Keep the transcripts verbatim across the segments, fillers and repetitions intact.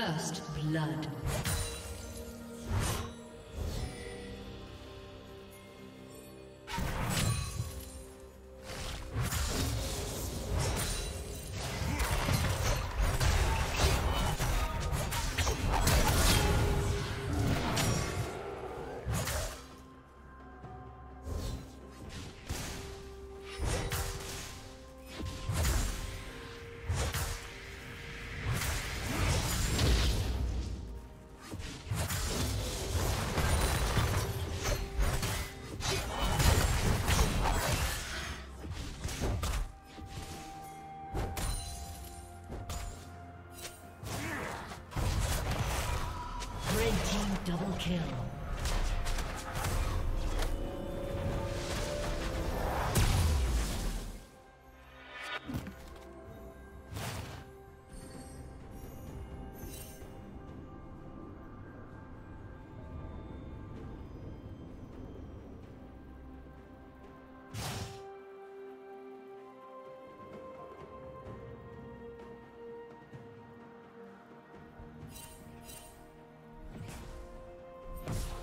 First blood. Double kill. Let's go.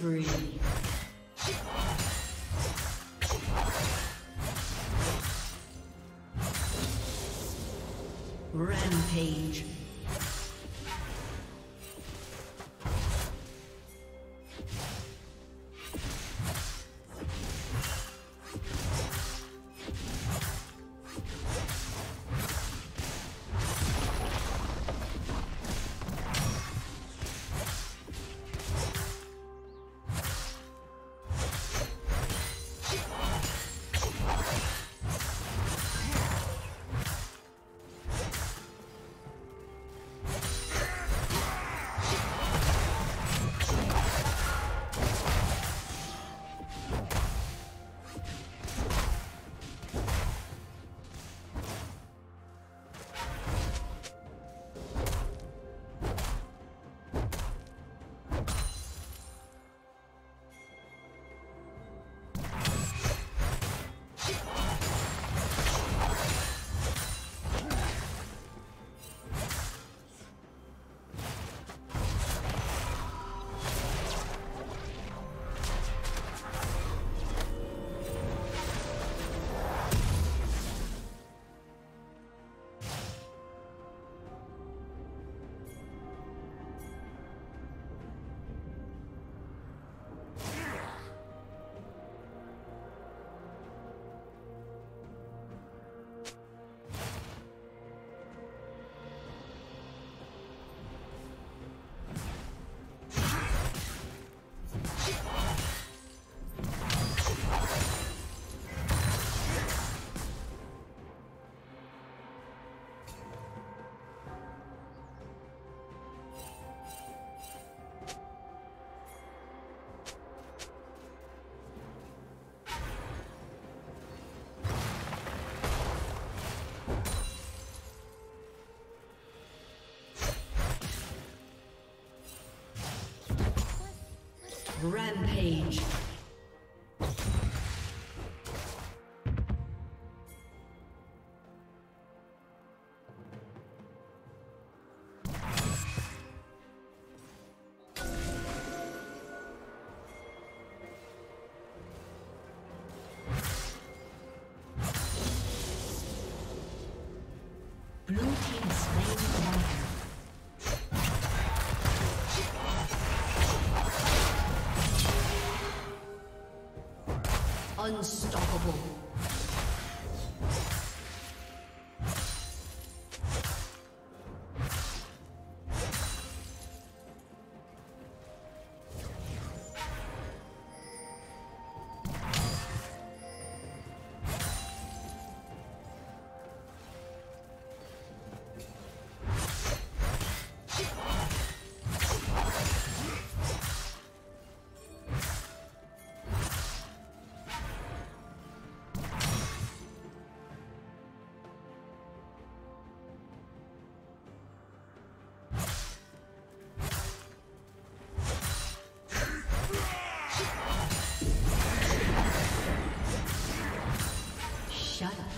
Breathe. Rampage. Rampage. Blue team slain. Unstoppable.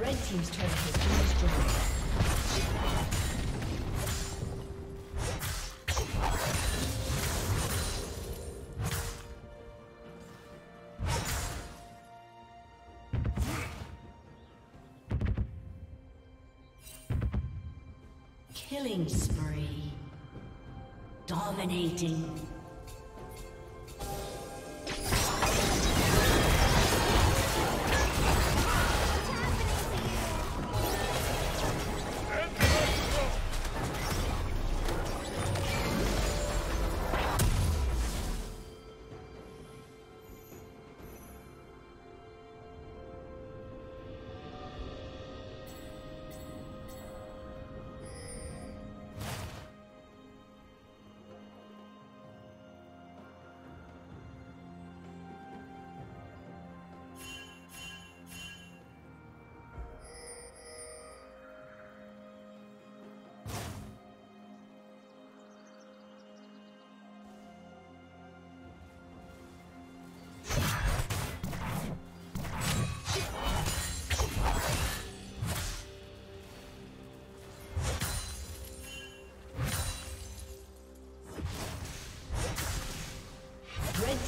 Red team's turret has been destroyed. Killing spree. Dominating.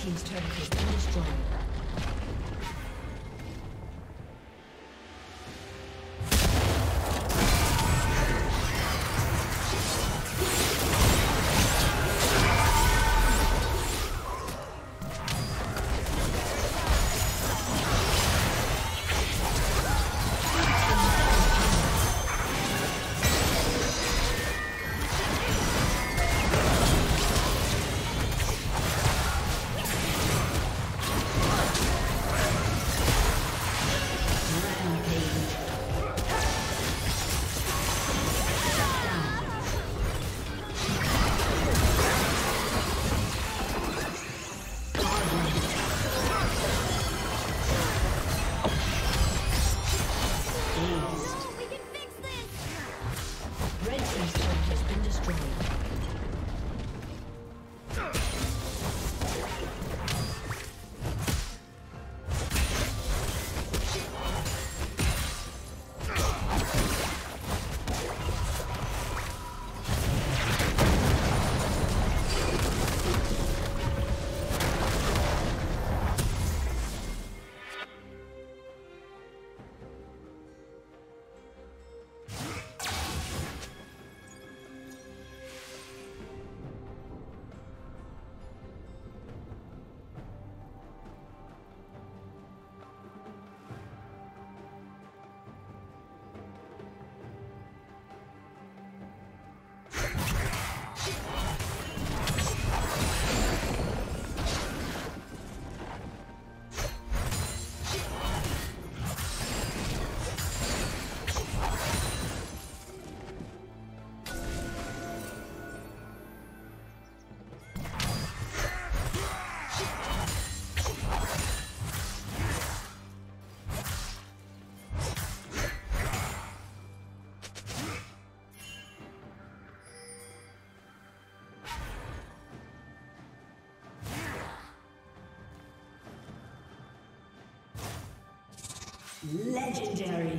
team's turret has been destroyed. Legendary.